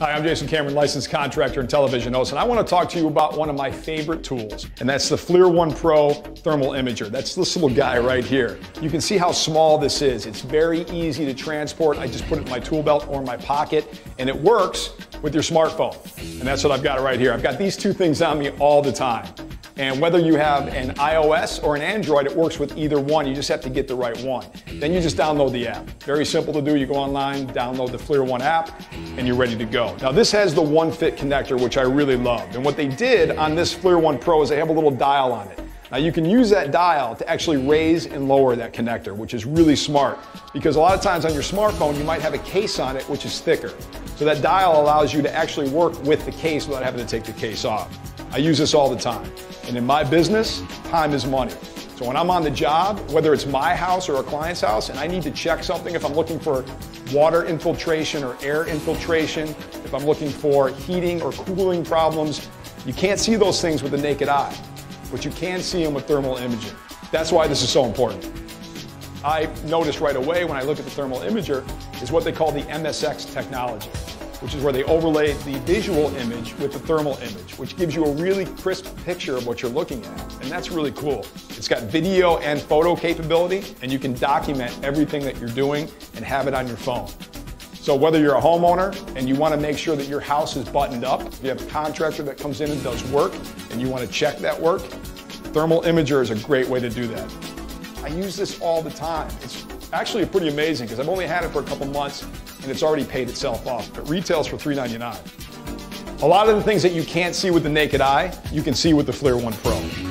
Hi, I'm Jason Cameron, licensed contractor and television host, and I want to talk to you about one of my favorite tools, and that's the FLIR One Pro Thermal Imager. That's this little guy right here. You can see how small this is. It's very easy to transport. I just put it in my tool belt or my pocket, and it works with your smartphone. And that's what I've got right here. I've got these two things on me all the time. And whether you have an iOS or an Android, it works with either one. You just have to get the right one. Then you just download the app. Very simple to do. You go online, download the FLIR One app, and you're ready to go. Now this has the One Fit connector, which I really love. And what they did on this FLIR One Pro is they have a little dial on it. Now you can use that dial to actually raise and lower that connector, which is really smart because a lot of times on your smartphone, you might have a case on it, which is thicker. So that dial allows you to actually work with the case without having to take the case off. I use this all the time. And in my business, time is money. So when I'm on the job, whether it's my house or a client's house, and I need to check something, if I'm looking for water infiltration or air infiltration, if I'm looking for heating or cooling problems, you can't see those things with the naked eye, but you can see them with thermal imaging. That's why this is so important. I noticed right away when I look at the thermal imager is what they call the MSX technology, which is where they overlay the visual image with the thermal image, which gives you a really crisp picture of what you're looking at. And that's really cool. It's got video and photo capability, and you can document everything that you're doing and have it on your phone. So whether you're a homeowner and you want to make sure that your house is buttoned up, if you have a contractor that comes in and does work and you want to check that work, thermal imager is a great way to do that. I use this all the time. It's actually pretty amazing because I've only had it for a couple months and it's already paid itself off. It retails for $3.99. A lot of the things that you can't see with the naked eye, you can see with the FLIR One Pro.